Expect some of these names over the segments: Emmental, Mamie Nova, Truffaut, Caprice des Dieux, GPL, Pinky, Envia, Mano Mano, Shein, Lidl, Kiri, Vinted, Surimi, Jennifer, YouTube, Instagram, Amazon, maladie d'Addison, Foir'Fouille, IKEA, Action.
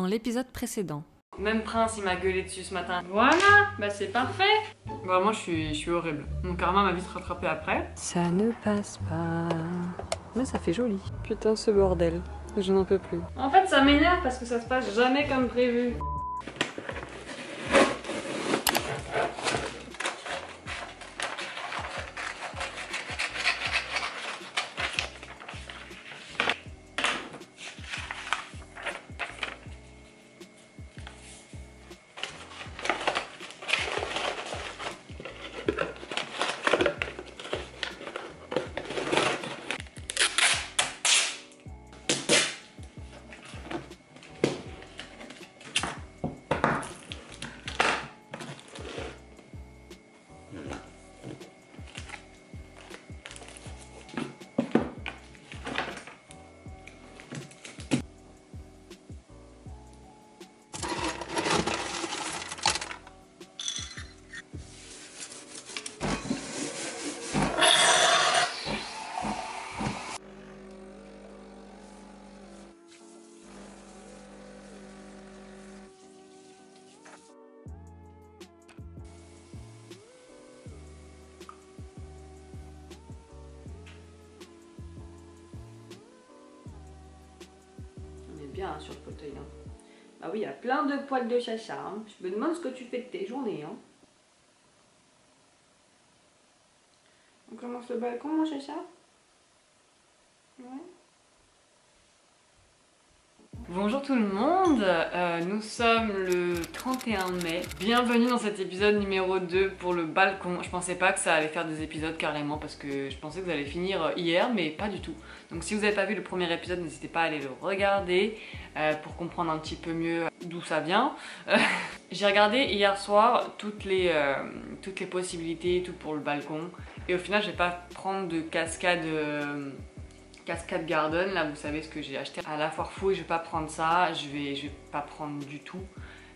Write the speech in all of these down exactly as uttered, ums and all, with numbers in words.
dans l'épisode précédent. Même Prince, il m'a gueulé dessus ce matin. Voilà, bah c'est parfait. Vraiment, je suis, je suis horrible. Mon karma m'a vite rattrapé après. Ça ne passe pas. Mais ça fait joli. Putain, ce bordel. Je n'en peux plus. En fait, ça m'énerve parce que ça se passe jamais comme prévu. Bien, hein, sur le fauteuil. Hein. Bah oui, il y a plein de poils de chacha. Hein. Je me demande ce que tu fais de tes journées. Hein. On commence le balcon, mon chacha? Ouais. Bonjour tout le monde, euh, nous sommes le trente et un mai. Bienvenue dans cet épisode numéro deux pour le balcon. Je pensais pas que ça allait faire des épisodes carrément parce que je pensais que vous allez finir hier, mais pas du tout. Donc si vous n'avez pas vu le premier épisode, n'hésitez pas à aller le regarder euh, pour comprendre un petit peu mieux d'où ça vient. Euh, J'ai regardé hier soir toutes les, euh, toutes les possibilités, tout pour le balcon. Et au final, je vais pas prendre de cascade... Euh, Cascade Garden, là vous savez ce que j'ai acheté à la Foir'Fouille, je vais pas prendre ça, je vais, je vais pas prendre du tout.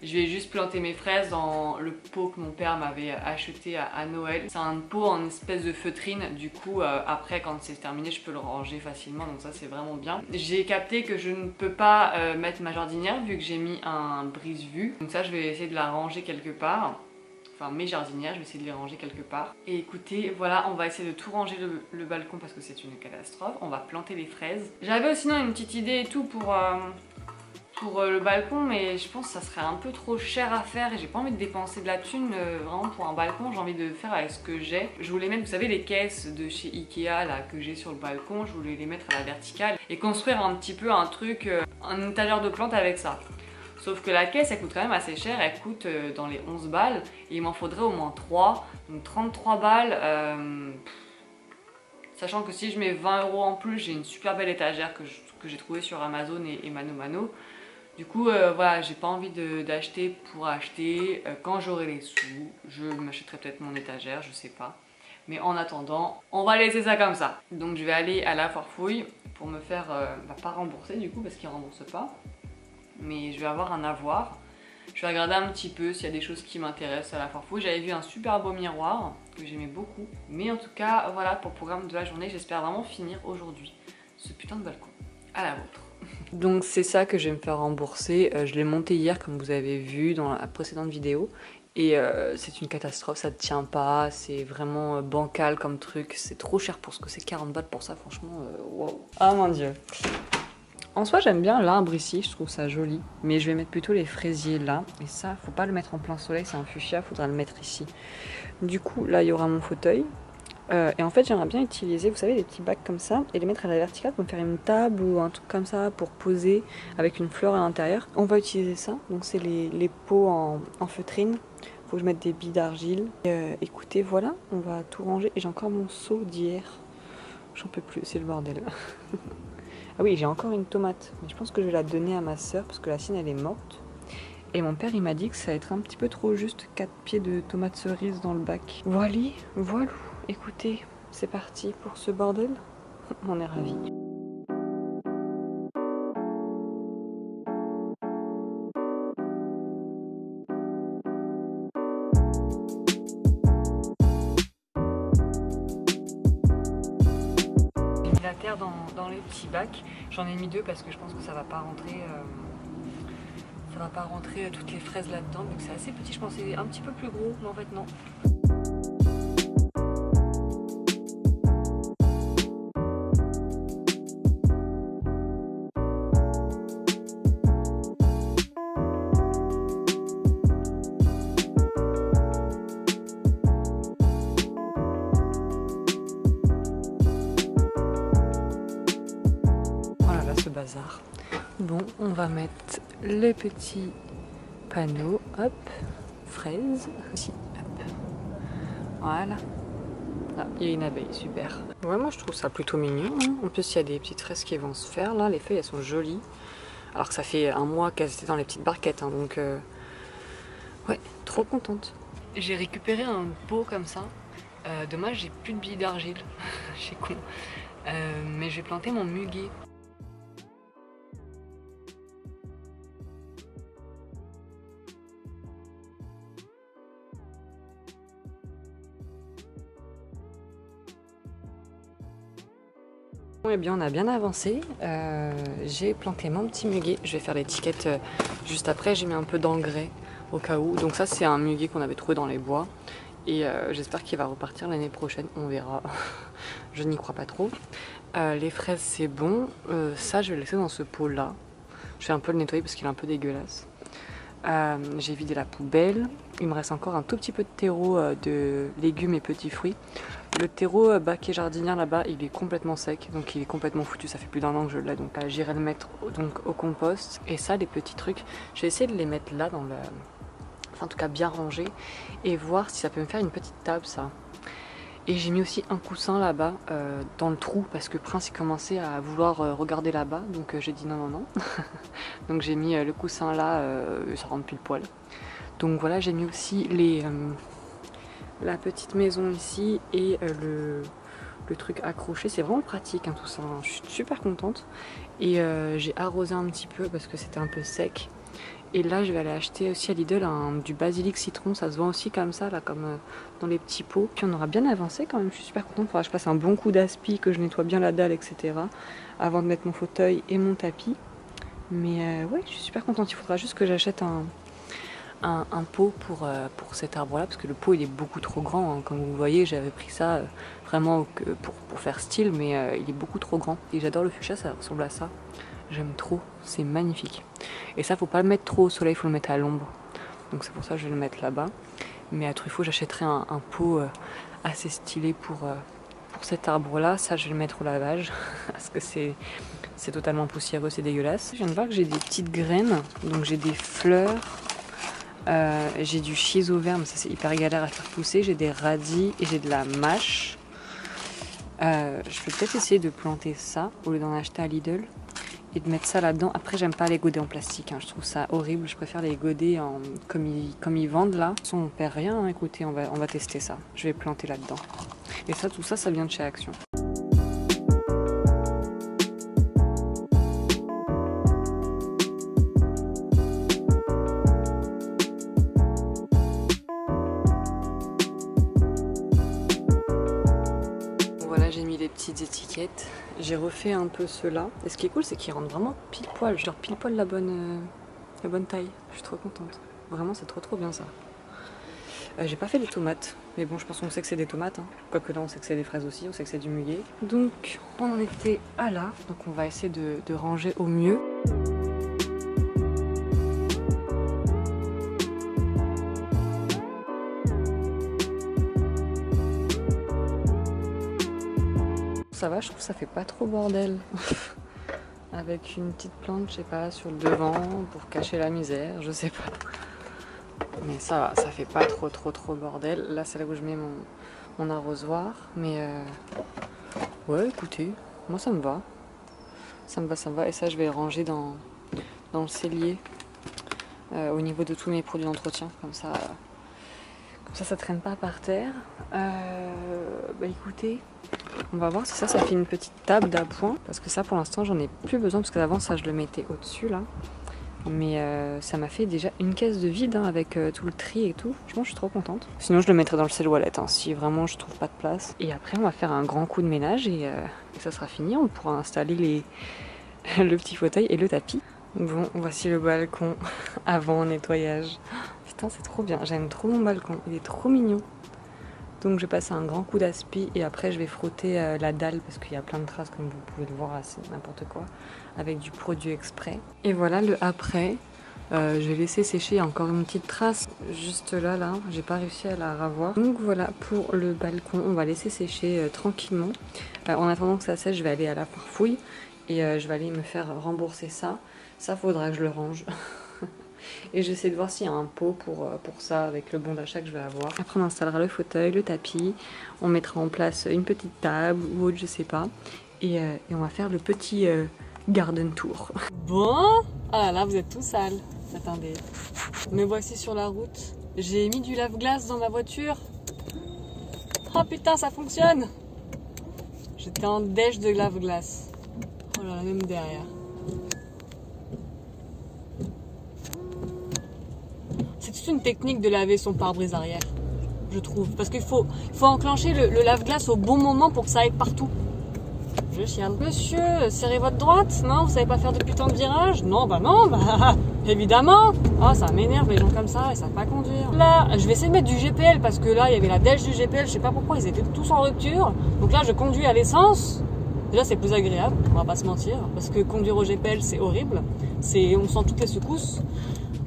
Je vais juste planter mes fraises dans le pot que mon père m'avait acheté à, à Noël. C'est un pot en espèce de feutrine, du coup euh, après quand c'est terminé je peux le ranger facilement, donc ça c'est vraiment bien. J'ai capté que je ne peux pas euh, mettre ma jardinière vu que j'ai mis un brise-vue, donc ça je vais essayer de la ranger quelque part. Enfin, mes jardinières, je vais essayer de les ranger quelque part. Et écoutez, voilà, on va essayer de tout ranger le, le balcon parce que c'est une catastrophe. On va planter les fraises. J'avais aussi non, une petite idée et tout pour, euh, pour euh, le balcon, mais je pense que ça serait un peu trop cher à faire et j'ai pas envie de dépenser de la thune euh, vraiment pour un balcon. J'ai envie de faire avec ce que j'ai. Je voulais même, vous savez, les caisses de chez IKEA là que j'ai sur le balcon, je voulais les mettre à la verticale et construire un petit peu un truc, euh, un étagère de plantes avec ça. Sauf que la caisse, elle coûte quand même assez cher, elle coûte dans les onze balles, et il m'en faudrait au moins trois, donc trente-trois balles, euh, sachant que si je mets vingt euros en plus, j'ai une super belle étagère que j'ai trouvée sur Amazon et, et Mano Mano. Du coup, euh, voilà, j'ai pas envie d'acheter pour acheter, euh, quand j'aurai les sous, je m'achèterai peut-être mon étagère, je sais pas. Mais en attendant, on va laisser ça comme ça. Donc je vais aller à la Foir'Fouille pour me faire, euh, bah, pas rembourser du coup, parce qu'ils remboursent pas. Mais je vais avoir un avoir. Je vais regarder un petit peu s'il y a des choses qui m'intéressent à la Foir'Fouille. J'avais vu un super beau miroir que j'aimais beaucoup. Mais en tout cas, voilà pour le programme de la journée. J'espère vraiment finir aujourd'hui ce putain de balcon. À la vôtre. Donc c'est ça que je vais me faire rembourser. Euh, je l'ai monté hier comme vous avez vu dans la précédente vidéo. Et euh, c'est une catastrophe, ça ne tient pas. C'est vraiment euh, bancal comme truc. C'est trop cher pour ce que c'est, quarante balles pour ça franchement. Waouh. Wow. Ah mon dieu. En soi, j'aime bien l'arbre ici, je trouve ça joli. Mais je vais mettre plutôt les fraisiers là. Et ça, faut pas le mettre en plein soleil, c'est un fuchsia, faudra le mettre ici. Du coup, là, il y aura mon fauteuil. Euh, et en fait, j'aimerais bien utiliser, vous savez, des petits bacs comme ça. Et les mettre à la verticale pour me faire une table ou un truc comme ça pour poser avec une fleur à l'intérieur. On va utiliser ça. Donc, c'est les, les pots en, en feutrine. Faut que je mette des billes d'argile. Euh, écoutez, voilà, on va tout ranger. Et j'ai encore mon seau d'hier. J'en peux plus, c'est le bordel. Ah oui, j'ai encore une tomate, mais je pense que je vais la donner à ma soeur parce que la sienne elle est morte. Et mon père il m'a dit que ça allait être un petit peu trop juste, quatre pieds de tomates cerises dans le bac. Voilà, voilà, écoutez, c'est parti pour ce bordel, on est ravis. Dans, dans les petits bacs, j'en ai mis deux parce que je pense que ça va pas rentrer euh, va pas rentrer toutes les fraises là-dedans, donc c'est assez petit, je pensais un petit peu plus gros, mais en fait non. Bazar. Bon, on va mettre les petits panneaux, hop, fraises, aussi, hop, voilà, ah, il y a une abeille, super. Ouais, moi je trouve ça plutôt mignon, hein. En plus il y a des petites fraises qui vont se faire, là, les feuilles elles sont jolies, alors que ça fait un mois qu'elles étaient dans les petites barquettes, hein, donc, euh... ouais, trop contente. J'ai récupéré un pot comme ça, euh, dommage j'ai plus de billes d'argile, j'ai con, euh, mais j'ai planté mon muguet. Eh bien, on a bien avancé, euh, j'ai planté mon petit muguet, je vais faire l'étiquette juste après, j'ai mis un peu d'engrais au cas où, donc ça c'est un muguet qu'on avait trouvé dans les bois et euh, j'espère qu'il va repartir l'année prochaine, on verra, je n'y crois pas trop. Euh, les fraises c'est bon, euh, ça je vais le laisser dans ce pot là, je vais un peu le nettoyer parce qu'il est un peu dégueulasse. Euh, j'ai vidé la poubelle, il me reste encore un tout petit peu de terreau euh, de légumes et petits fruits. Le terreau baquet jardinière là-bas, il est complètement sec, donc il est complètement foutu, ça fait plus d'un an que je l'ai, donc j'irai le mettre donc, au compost. Et ça, les petits trucs, je vais essayer de les mettre là, dans le... enfin, en tout cas bien rangés, et voir si ça peut me faire une petite table, ça. Et j'ai mis aussi un coussin là-bas, euh, dans le trou, parce que Prince il commençait à vouloir euh, regarder là-bas, donc euh, j'ai dit non, non, non. Donc j'ai mis euh, le coussin là, euh, ça rentre pile poil. Donc voilà, j'ai mis aussi les... Euh, la petite maison ici et le, le truc accroché, c'est vraiment pratique hein, tout ça, je suis super contente et euh, j'ai arrosé un petit peu parce que c'était un peu sec et là je vais aller acheter aussi à Lidl un, du basilic citron, ça se vend aussi comme ça là, comme euh, dans les petits pots, puis on aura bien avancé quand même, je suis super contente, il faudra que je passe un bon coup d'aspi, que je nettoie bien la dalle etc avant de mettre mon fauteuil et mon tapis, mais euh, ouais je suis super contente, il faudra juste que j'achète un Un, un pot pour, euh, pour cet arbre là parce que le pot il est beaucoup trop grand hein. Comme vous voyez j'avais pris ça euh, vraiment pour, pour faire style mais euh, il est beaucoup trop grand et j'adore le fuchsia, ça ressemble à ça, j'aime trop, c'est magnifique et ça faut pas le mettre trop au soleil, faut le mettre à l'ombre donc c'est pour ça que je vais le mettre là-bas, mais à Truffaut j'achèterai un, un pot euh, assez stylé pour, euh, pour cet arbre là, ça je vais le mettre au lavage parce que c'est c'est totalement poussiéreux, c'est dégueulasse. Je viens de voir que j'ai des petites graines, donc j'ai des fleurs. Euh, j'ai du chiseau vert, mais ça c'est hyper galère à faire pousser. J'ai des radis et j'ai de la mâche. Euh, je peux peut-être essayer de planter ça au lieu d'en acheter à Lidl et de mettre ça là-dedans. Après, j'aime pas les godets en plastique, hein. Je trouve ça horrible. Je préfère les godets en... comme, ils... comme ils vendent là. De toute façon, on perd rien. Hein. Écoutez, on va... on va tester ça. Je vais planter là-dedans. Et ça, tout ça, ça vient de chez Action. Étiquettes, j'ai refait un peu ceux-là et ce qui est cool c'est qu'ils rentrent vraiment pile poil, genre pile poil la bonne, euh, la bonne taille, je suis trop contente, vraiment c'est trop trop bien ça. Euh, j'ai pas fait des tomates, mais bon je pense qu'on sait que c'est des tomates, hein. Quoique là on sait que c'est des fraises aussi, on sait que c'est du muguet. Donc on en était à là, donc on va essayer de, de ranger au mieux. Ça va, je trouve que ça fait pas trop bordel avec une petite plante, je sais pas, sur le devant pour cacher la misère, je sais pas, mais ça va, ça fait pas trop trop trop bordel. Là c'est là où je mets mon, mon arrosoir, mais euh... ouais écoutez, moi ça me va, ça me va, ça me va, et ça je vais ranger dans, dans le cellier euh, au niveau de tous mes produits d'entretien, comme ça euh... comme ça ça traîne pas par terre. Euh... bah écoutez, on va voir si ça, ça fait une petite table d'appoint. Parce que ça, pour l'instant, j'en ai plus besoin. Parce que d'avant, ça, je le mettais au-dessus, là. Mais euh, ça m'a fait déjà une caisse de vide, hein, avec euh, tout le tri et tout. Franchement, je suis trop contente. Sinon, je le mettrai dans le sel wallet, hein, si vraiment je trouve pas de place. Et après, on va faire un grand coup de ménage et, euh, et ça sera fini. On pourra installer les... le petit fauteuil et le tapis. Bon, voici le balcon avant nettoyage. Putain, c'est trop bien, j'aime trop mon balcon, il est trop mignon. Donc je vais passer un grand coup d'aspi et après je vais frotter euh, la dalle parce qu'il y a plein de traces comme vous pouvez le voir, c'est n'importe quoi, avec du produit exprès. Et voilà le après, euh, je vais laisser sécher, il y a encore une petite trace juste là, là, j'ai pas réussi à la revoir. Donc voilà pour le balcon, on va laisser sécher euh, tranquillement. Euh, en attendant que ça sèche, je vais aller à la Foir'Fouille et euh, je vais aller me faire rembourser ça. Ça faudra que je le range. Et j'essaie de voir s'il y a un pot pour, pour ça avec le bon d'achat que je vais avoir. Après on installera le fauteuil, le tapis, on mettra en place une petite table ou autre, je sais pas. Et, euh, et on va faire le petit euh, garden tour. Bon, ah là vous êtes tous sales. Attendez, me voici sur la route. J'ai mis du lave-glace dans ma voiture. Oh putain, ça fonctionne. J'étais en déj de lave-glace. Oh là, même derrière. C'est une technique de laver son pare-brise arrière, je trouve, parce qu'il faut, faut enclencher le, le lave-glace au bon moment pour que ça aille partout. Je chiale. Monsieur, serrez votre droite, non? Vous savez pas faire de putain de virage? Non, bah non, bah évidemment. Ah, ça m'énerve les gens comme ça, ils savent pas conduire. Là, je vais essayer de mettre du G P L parce que là, il y avait la dèche du G P L, je sais pas pourquoi, ils étaient tous en rupture. Donc là, je conduis à l'essence. Déjà, c'est plus agréable, on va pas se mentir, parce que conduire au G P L, c'est horrible. C'est, on sent toutes les secousses.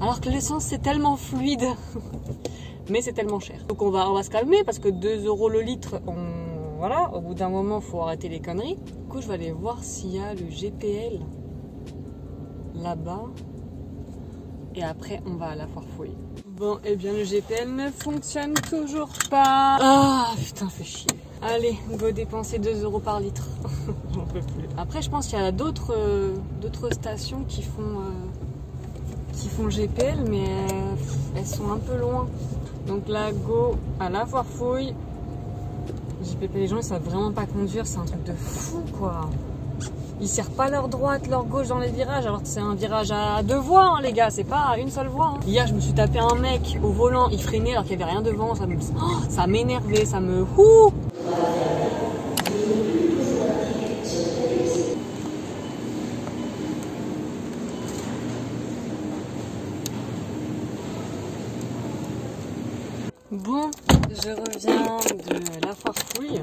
Alors que l'essence c'est tellement fluide, mais c'est tellement cher. Donc on va, on va se calmer parce que deux euros le litre, on... voilà, au bout d'un moment faut arrêter les conneries. Du coup je vais aller voir s'il y a le G P L là-bas et après on va à la Foir'Fouille. Bon, et eh bien le G P L ne fonctionne toujours pas. Ah oh, putain, fait chier. Allez, on va dépenser deux euros par litre. J'en peux plus. Après je pense qu'il y a d'autres euh, d'autres stations qui font... Euh... qui font G P L, mais euh, elles sont un peu loin. Donc là, go à la Foir'Fouille. J P P, les gens ils savent vraiment pas conduire, c'est un truc de fou quoi. Ils serrent pas leur droite, leur gauche dans les virages, alors que c'est un virage à deux voies hein, les gars, c'est pas à une seule voie. Hein. Hier je me suis tapé un mec au volant, il freinait alors qu'il y avait rien devant, ça me... oh, ça m'énervait, ça me... Ouh. Bon, je reviens de la Foir'Fouille.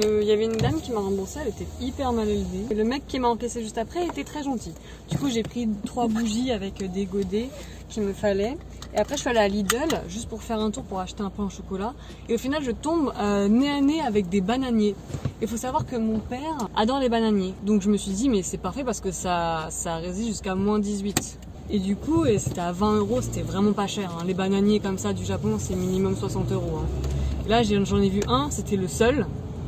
Il y avait une dame qui m'a remboursé, elle était hyper mal élevée. Et le mec qui m'a encaissé juste après était très gentil. Du coup, j'ai pris trois bougies avec des godets qu'il me fallait. Et après, je suis allée à Lidl juste pour faire un tour pour acheter un pain au chocolat. Et au final, je tombe euh, nez à nez avec des bananiers. Il faut savoir que mon père adore les bananiers. Donc, je me suis dit, mais c'est parfait parce que ça, ça résiste jusqu'à moins dix-huit. Et du coup, c'était à vingt euros, c'était vraiment pas cher. Hein. Les bananiers comme ça du Japon, c'est minimum soixante euros. Hein. Là, j'en ai vu un, c'était le seul.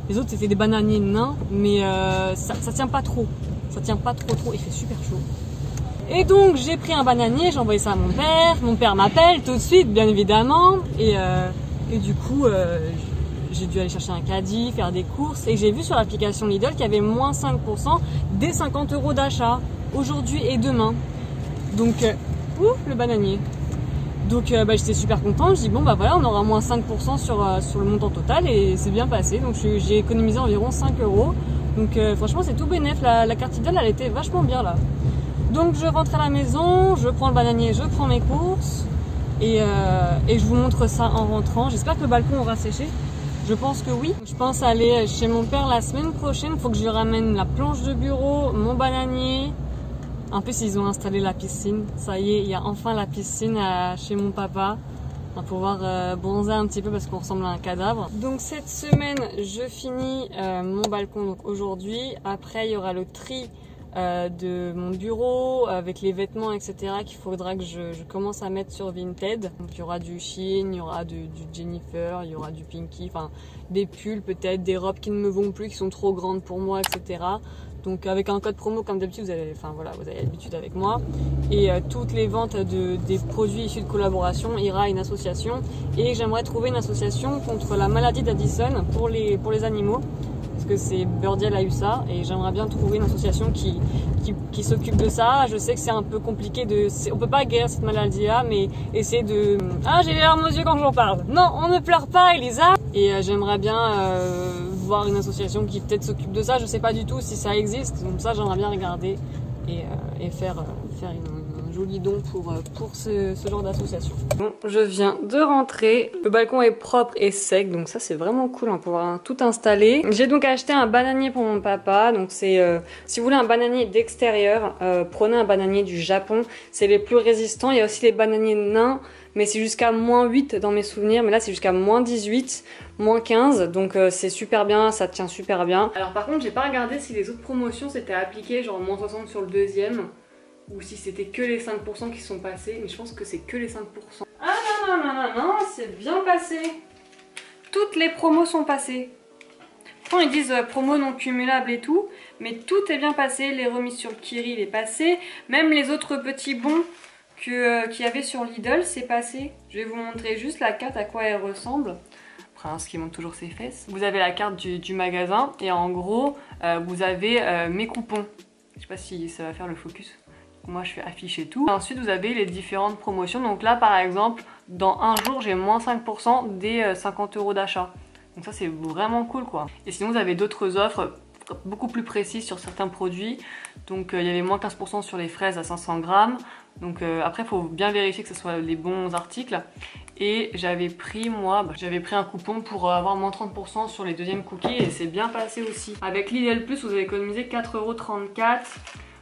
Les autres, c'était des bananiers nains, mais euh, ça, ça tient pas trop. Ça tient pas trop trop, il fait super chaud. Et donc, j'ai pris un bananier, j'ai envoyé ça à mon père. Mon père m'appelle tout de suite, bien évidemment. Et, euh, et du coup, euh, j'ai dû aller chercher un caddie, faire des courses. Et j'ai vu sur l'application Lidl qu'il y avait moins cinq pour cent des cinquante euros d'achat aujourd'hui et demain. Donc, euh, ouf, le bananier. Donc, euh, bah, j'étais super contente. Je dis, bon, bah voilà, on aura moins cinq pour cent sur, euh, sur le montant total et c'est bien passé. Donc, j'ai économisé environ cinq euros. Donc, euh, franchement, c'est tout bénef. La, la carte Lidl, elle était vachement bien là. Donc, je rentre à la maison, je prends le bananier, je prends mes courses et, euh, et je vous montre ça en rentrant. J'espère que le balcon aura séché. Je pense que oui. Je pense aller chez mon père la semaine prochaine. Il faut que je lui ramène la planche de bureau, mon bananier. En plus, ils ont installé la piscine. Ça y est, il y a enfin la piscine à, chez mon papa. On va pouvoir euh, bronzer un petit peu parce qu'on ressemble à un cadavre. Donc cette semaine, je finis euh, mon balcon donc aujourd'hui. Après, il y aura le tri euh, de mon bureau avec les vêtements, et cetera qu'il faudra que je, je commence à mettre sur Vinted. Donc il y aura du Shein, il y aura du, du Jennifer, il y aura du Pinky, enfin des pulls peut-être, des robes qui ne me vont plus, qui sont trop grandes pour moi, et cetera. Donc avec un code promo comme d'habitude, vous avez, enfin voilà, vous avez l'habitude avec moi. Et euh, toutes les ventes de, des produits issus de collaboration ira à une association. Et j'aimerais trouver une association contre la maladie d'Addison pour les, pour les animaux. Parce que c'est Birdie, elle a eu ça. Et j'aimerais bien trouver une association qui, qui, qui s'occupe de ça. Je sais que c'est un peu compliqué, de, on peut pas guérir cette maladie-là, mais essayer de... Ah, j'ai les larmes aux yeux quand j'en parle. Non, on ne pleure pas, Elisa. Et euh, j'aimerais bien... Euh, une association qui peut-être s'occupe de ça, je sais pas du tout si ça existe, donc ça j'aimerais bien regarder et, euh, et faire, euh, faire une, un joli don pour, euh, pour ce, ce genre d'association. Bon, je viens de rentrer. Le balcon est propre et sec, donc ça c'est vraiment cool, hein, pouvoir hein, tout installer. J'ai donc acheté un bananier pour mon papa. Donc c'est, euh, si vous voulez un bananier d'extérieur, euh, prenez un bananier du Japon. C'est les plus résistants. Il y a aussi les bananiers nains, mais c'est jusqu'à moins huit dans mes souvenirs, mais là c'est jusqu'à moins dix-huit, moins quinze, donc euh, c'est super bien, ça tient super bien. Alors par contre j'ai pas regardé si les autres promotions s'étaient appliquées, genre moins soixante sur le deuxième, ou si c'était que les cinq pour cent qui sont passés, mais je pense que c'est que les cinq pour cent. Ah non non non non, non c'est bien passé. Toutes les promos sont passées. Quand ils disent euh, promo non cumulable et tout, mais tout est bien passé, les remises sur le Kiri il est passé, même les autres petits bons qu'il euh, y avait sur Lidl, c'est passé. Je vais vous montrer juste la carte, à quoi elle ressemble. Prince qui montre toujours ses fesses. Vous avez la carte du, du magasin et en gros, euh, vous avez euh, mes coupons. Je sais pas si ça va faire le focus. Moi, je fais afficher tout. Ensuite, vous avez les différentes promotions. Donc là, par exemple, dans un jour, j'ai moins cinq pour cent des euh, cinquante euros d'achat. Donc ça, c'est vraiment cool, quoi. Et sinon, vous avez d'autres offres beaucoup plus précises sur certains produits. Donc, euh, il y avait moins quinze pour cent sur les fraises à cinq cents grammes. Donc euh, après il faut bien vérifier que ce soit les bons articles. Et j'avais pris moi, bah, j'avais pris un coupon pour avoir moins trente pour cent sur les deuxièmes cookies et c'est bien passé aussi. Avec Lidl Plus vous avez économisé quatre euros trente-quatre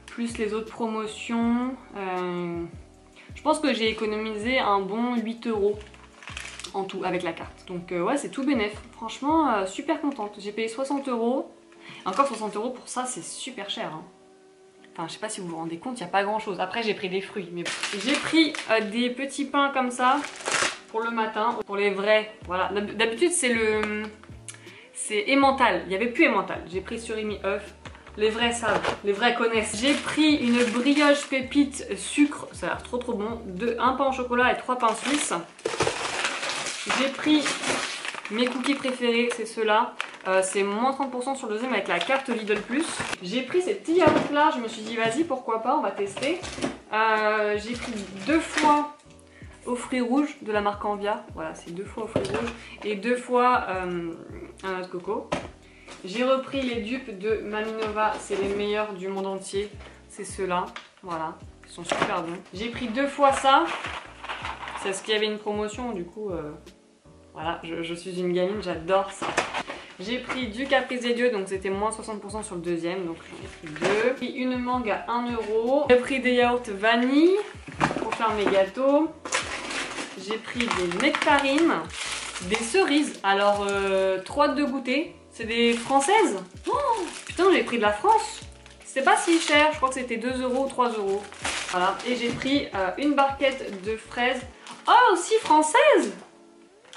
plus les autres promotions. Euh, je pense que j'ai économisé un bon huit euros en tout avec la carte. Donc euh, ouais c'est tout bénef. Franchement euh, super contente. J'ai payé soixante euros. Encore soixante euros pour ça c'est super cher. Hein. Enfin, je sais pas si vous vous rendez compte, il n'y a pas grand chose. Après j'ai pris des fruits, mais j'ai pris euh, des petits pains comme ça pour le matin, pour les vrais. Voilà, d'habitude c'est le, c'est Emmental. Il n'y avait plus Emmental. J'ai pris Surimi œuf. Les vrais savent, les vrais connaissent. J'ai pris une brioche pépite sucre, ça a l'air trop trop bon. De un pain au chocolat et trois pains suisses. J'ai pris mes cookies préférés, c'est ceux-là. Euh, c'est moins trente pour cent sur le deuxième avec la carte Lidl Plus. J'ai pris ces petits yaourts là, je me suis dit vas-y pourquoi pas, on va tester. Euh, j'ai pris deux fois aux fruits rouges de la marque Envia. Voilà, c'est deux fois aux fruits rouges et deux fois euh, un noix de coco. J'ai repris les dupes de Mamie Nova, c'est les meilleurs du monde entier. C'est ceux-là, voilà, ils sont super bons. J'ai pris deux fois ça, c'est ce qu'il y avait une promotion du coup. Euh, voilà, je, je suis une gamine, j'adore ça. J'ai pris du Caprice des Dieux, donc c'était moins soixante pour cent sur le deuxième, donc j'en ai pris deux. J'ai pris une mangue à un euro. J'ai pris des yaourts vanille pour faire mes gâteaux. J'ai pris des nectarines, des cerises. Alors, euh, trop hâte de goûter. C'est des françaises. Oh, putain, j'ai pris de la France. C'était pas si cher, je crois que c'était deux euros ou trois euros. Voilà, et j'ai pris euh, une barquette de fraises. Oh, aussi françaises!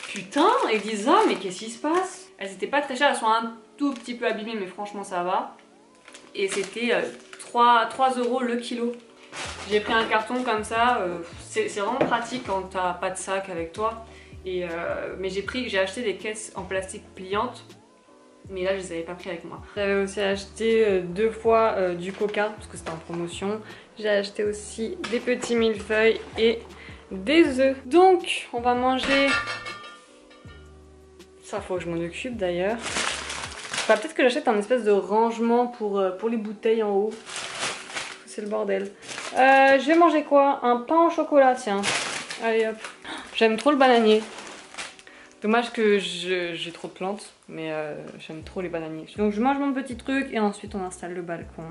Putain, ils disent ah, mais qu'est-ce qui se passe? Elles étaient pas très chères, elles sont un tout petit peu abîmées, mais franchement ça va. Et c'était trois euros le kilo. J'ai pris un carton comme ça, euh, c'est vraiment pratique quand t'as pas de sac avec toi. Et, euh, mais j'ai pris, j'ai acheté des caisses en plastique pliantes, mais là je les avais pas pris avec moi. J'avais aussi acheté euh, deux fois euh, du coca, parce que c'était en promotion. J'ai acheté aussi des petits millefeuilles et des œufs. Donc on va manger... Ça, faut que je m'en occupe d'ailleurs. Enfin, peut-être que j'achète un espèce de rangement pour, euh, pour les bouteilles en haut. C'est le bordel. Euh, je vais manger quoi? Un pain au chocolat, tiens. Allez hop. J'aime trop le bananier. Dommage que j'ai trop de plantes, mais euh, j'aime trop les bananiers. Donc je mange mon petit truc et ensuite on installe le balcon.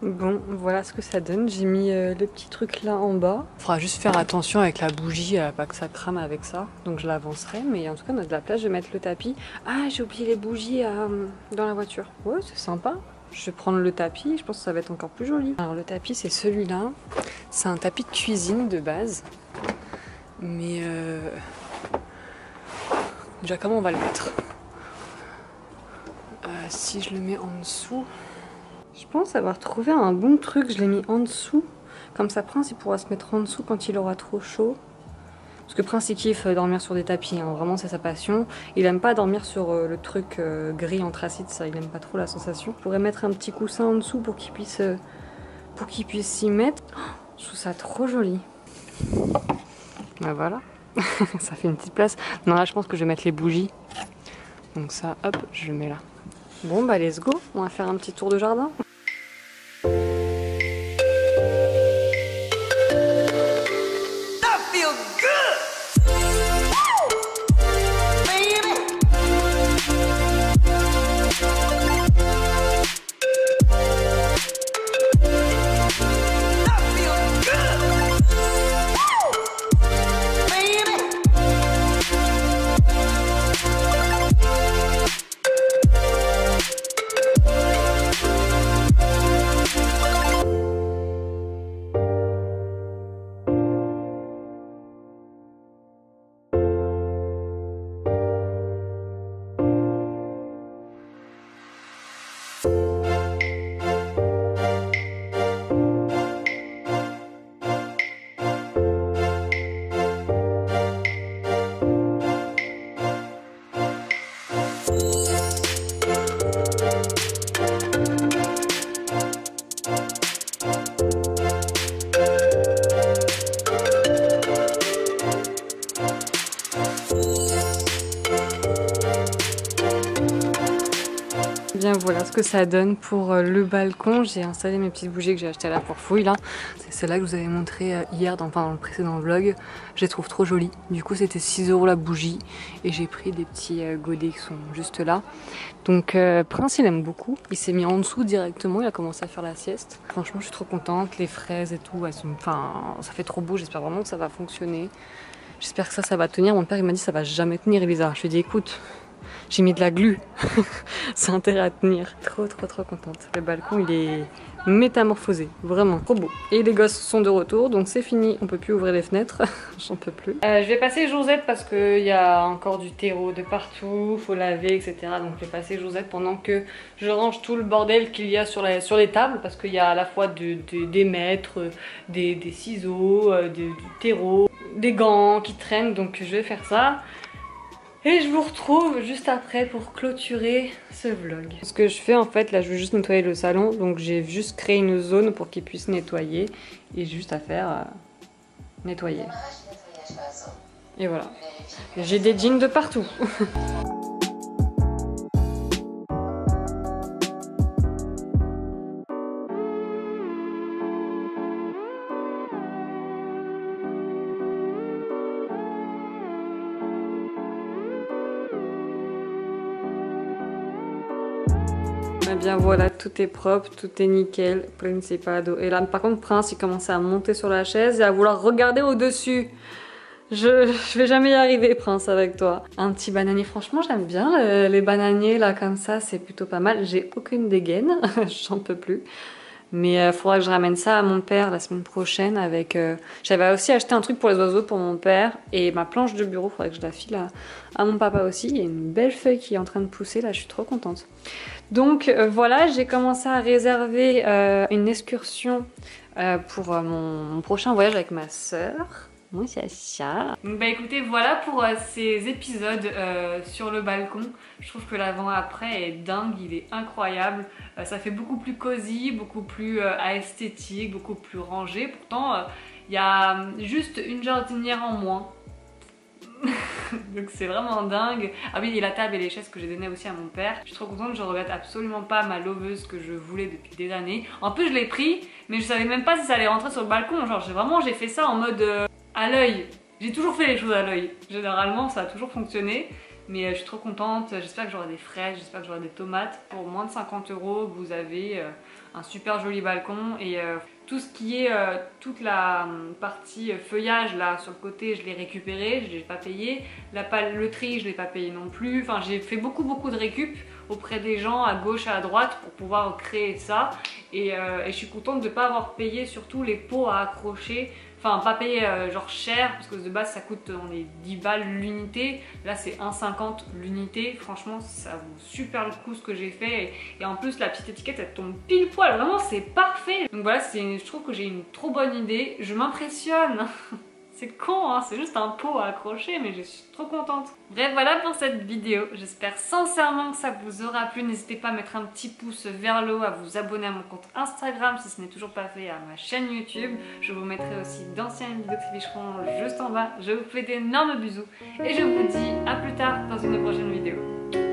Bon, voilà ce que ça donne. J'ai mis euh, le petit truc là en bas. Il faudra juste faire attention avec la bougie, euh, pas que ça crame avec ça. Donc je l'avancerai, mais en tout cas on a de la place, je vais mettre le tapis. Ah, j'ai oublié les bougies euh, dans la voiture. Ouais, c'est sympa. Je vais prendre le tapis, je pense que ça va être encore plus joli. Alors le tapis, c'est celui-là. C'est un tapis de cuisine de base. Mais... Euh... Déjà, comment on va le mettre euh, si je le mets en dessous... Je pense avoir trouvé un bon truc, je l'ai mis en dessous. Comme ça Prince il pourra se mettre en dessous quand il aura trop chaud. Parce que Prince il kiffe dormir sur des tapis, hein, vraiment c'est sa passion. Il aime pas dormir sur euh, le truc euh, gris anthracite, ça il aime pas trop la sensation. Je pourrais mettre un petit coussin en dessous pour qu'il puisse euh, pour qu'il puisse s'y mettre. Oh, je trouve ça trop joli. Ben voilà, ça fait une petite place. Non là je pense que je vais mettre les bougies. Donc ça hop, je le mets là. Bon bah let's go, on va faire un petit tour de jardin. Voilà ce que ça donne pour le balcon. J'ai installé mes petites bougies que j'ai achetées à la Foir'Fouille là. C'est celle-là que je vous avais montré hier dans, enfin, dans le précédent vlog. Je les trouve trop jolies. Du coup c'était six euros la bougie et j'ai pris des petits godets qui sont juste là. Donc euh, Prince il aime beaucoup. Il s'est mis en dessous directement, il a commencé à faire la sieste. Franchement je suis trop contente, les fraises et tout, elles sont... enfin, ça fait trop beau, j'espère vraiment que ça va fonctionner. J'espère que ça, ça va tenir. Mon père il m'a dit ça va jamais tenir Elisa. Je lui ai dit écoute, j'ai mis de la glu, ça a intérêt à tenir. Trop trop trop contente. Le balcon il est métamorphosé, vraiment trop beau. Et les gosses sont de retour, donc c'est fini, on peut plus ouvrir les fenêtres, j'en peux plus. Euh, je vais passer Josette parce qu'il y a encore du terreau de partout, faut laver et cetera. Donc je vais passer Josette pendant que je range tout le bordel qu'il y a sur, la, sur les tables, parce qu'il y a à la fois de, de, des mètres, des, des ciseaux, de, du terreau, des gants qui traînent, donc je vais faire ça. Et je vous retrouve juste après pour clôturer ce vlog. Ce que je fais en fait, là je veux juste nettoyer le salon, donc j'ai juste créé une zone pour qu'il puisse nettoyer et juste à faire euh, nettoyer. Et voilà, j'ai des jeans de partout. Eh bien voilà, tout est propre, tout est nickel, principado. Et là, par contre, Prince, il commençait à monter sur la chaise et à vouloir regarder au-dessus. Je, je vais jamais y arriver, Prince, avec toi. Un petit bananier, franchement, j'aime bien euh, les bananiers, là, comme ça, c'est plutôt pas mal. J'ai aucune dégaine, j'en peux plus. Mais il euh, faudra que je ramène ça à mon père la semaine prochaine avec... Euh... J'avais aussi acheté un truc pour les oiseaux pour mon père et ma planche de bureau, il faudrait que je la file à, à mon papa aussi. Il y a une belle feuille qui est en train de pousser, là, je suis trop contente. Donc euh, voilà, j'ai commencé à réserver euh, une excursion euh, pour euh, mon, mon prochain voyage avec ma sœur. Moi c'est ça. Donc bah écoutez, voilà pour euh, ces épisodes euh, sur le balcon. Je trouve que l'avant-après est dingue, il est incroyable. Euh, ça fait beaucoup plus cosy, beaucoup plus euh, esthétique, beaucoup plus rangé. Pourtant, il euh, y a juste une jardinière en moins. Donc c'est vraiment dingue. Ah oui, et la table et les chaises que j'ai données aussi à mon père. Je suis trop contente, je regrette absolument pas ma loveuse que je voulais depuis des années. En plus je l'ai pris, mais je savais même pas si ça allait rentrer sur le balcon. Genre vraiment j'ai fait ça en mode euh, à l'œil. J'ai toujours fait les choses à l'œil. Généralement ça a toujours fonctionné. Mais euh, je suis trop contente, j'espère que j'aurai des fraises, j'espère que j'aurai des tomates. Pour moins de cinquante euros vous avez euh, un super joli balcon. Et euh, tout ce qui est, euh, toute la euh, partie feuillage là sur le côté, je l'ai récupéré, je ne l'ai pas payé. La, le tri, je ne l'ai pas payé non plus. Enfin, j'ai fait beaucoup, beaucoup de récup auprès des gens à gauche et à droite pour pouvoir créer ça. Et, euh, et je suis contente de ne pas avoir payé surtout les pots à accrocher. Enfin, pas payé euh, genre cher, parce que de base ça coûte on est dix balles l'unité. Là, c'est un cinquante l'unité. Franchement, ça vaut super le coup ce que j'ai fait. Et, et en plus, la petite étiquette, elle tombe pile poil. Vraiment, c'est parfait. Donc voilà, c'est une... je trouve que j'ai une trop bonne idée. Je m'impressionne. C'est con, hein, c'est juste un pot à accrocher, mais je suis trop contente. Bref, voilà pour cette vidéo. J'espère sincèrement que ça vous aura plu. N'hésitez pas à mettre un petit pouce vers le haut, à vous abonner à mon compte Instagram si ce n'est toujours pas fait, à ma chaîne YouTube. Je vous mettrai aussi d'anciennes vidéos Trivicherons juste en bas. Je vous fais d'énormes bisous et je vous dis à plus tard dans une prochaine vidéo.